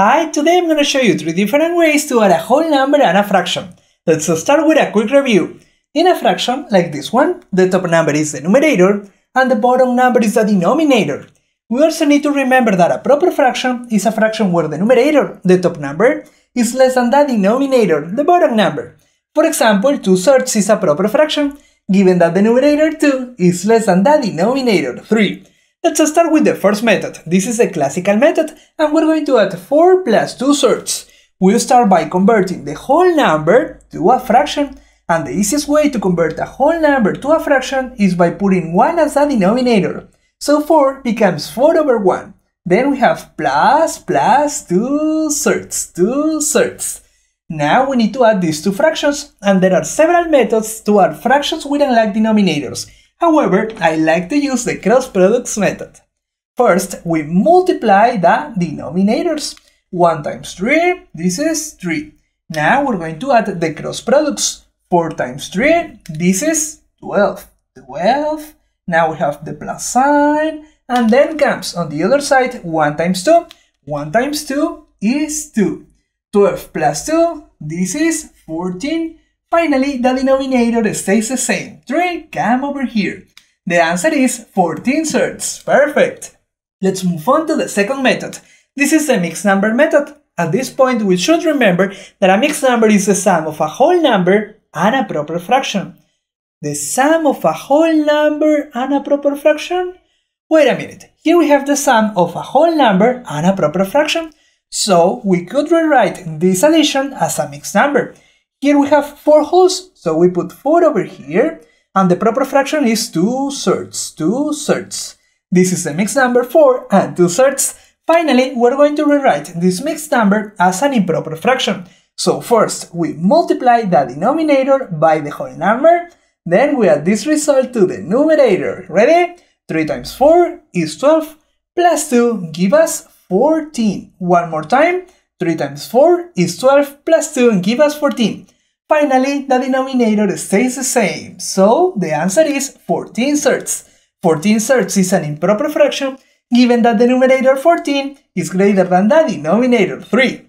Hi, today I'm going to show you 3 different ways to add a whole number and a fraction. Let's start with a quick review. In a fraction, like this one, the top number is the numerator and the bottom number is the denominator. We also need to remember that a proper fraction is a fraction where the numerator, the top number, is less than the denominator, the bottom number. For example, 2/3 is a proper fraction, given that the numerator 2 is less than the denominator 3. Let's start with the first method. This is the classical method, and we're going to add 4 plus 2/3. We'll start by converting the whole number to a fraction, and the easiest way to convert a whole number to a fraction is by putting 1 as a denominator. So 4 becomes 4/1. Then we have plus 2/3. Now we need to add these two fractions, and there are several methods to add fractions with unlike denominators. However, I like to use the cross products method. First, we multiply the denominators. 1 times 3, this is 3. Now we're going to add the cross products. 4 times 3, this is 12. 12. Now we have the plus sign. And then comes, on the other side, 1 times 2. 1 times 2 is 2. 12 plus 2, this is 14. Finally, the denominator stays the same. 3, come over here. The answer is 14/3. Perfect! Let's move on to the second method. This is the mixed number method. At this point, we should remember that a mixed number is the sum of a whole number and a proper fraction. The sum of a whole number and a proper fraction? Wait a minute. Here we have the sum of a whole number and a proper fraction. So, we could rewrite this addition as a mixed number. Here we have 4 wholes, so we put 4 over here, and the proper fraction is 2/3. This is the mixed number 4 and 2/3. Finally, we're going to rewrite this mixed number as an improper fraction. So first, we multiply the denominator by the whole number, then we add this result to the numerator. Ready? 3 times 4 is 12, plus 2 give us 14. One more time. 3 times 4 is 12, plus 2 give us 14. Finally, the denominator stays the same, so the answer is 14/3. 14/3 is an improper fraction, given that the numerator 14 is greater than the denominator 3.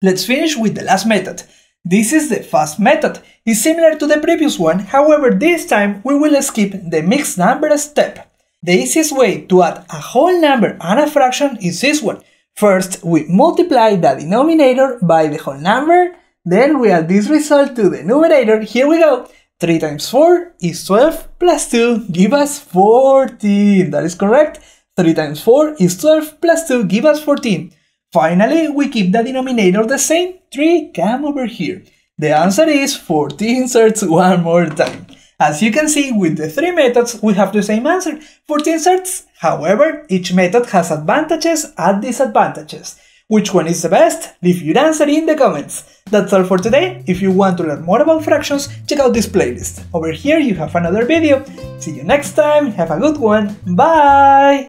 Let's finish with the last method. This is the fast method. It's similar to the previous one, however this time we will skip the mixed number step. The easiest way to add a whole number and a fraction is this one. First, we multiply the denominator by the whole number, then we add this result to the numerator. Here we go! 3 times 4 is 12, plus 2 give us 14. That is correct. 3 times 4 is 12, plus 2 give us 14. Finally, we keep the denominator the same. 3, come over here. The answer is 14/3 one more time. As you can see, with the 3 methods, we have the same answer, 14/3. However, each method has advantages and disadvantages. Which one is the best? Leave your answer in the comments. That's all for today. If you want to learn more about fractions, check out this playlist. Over here you have another video. See you next time, have a good one, bye!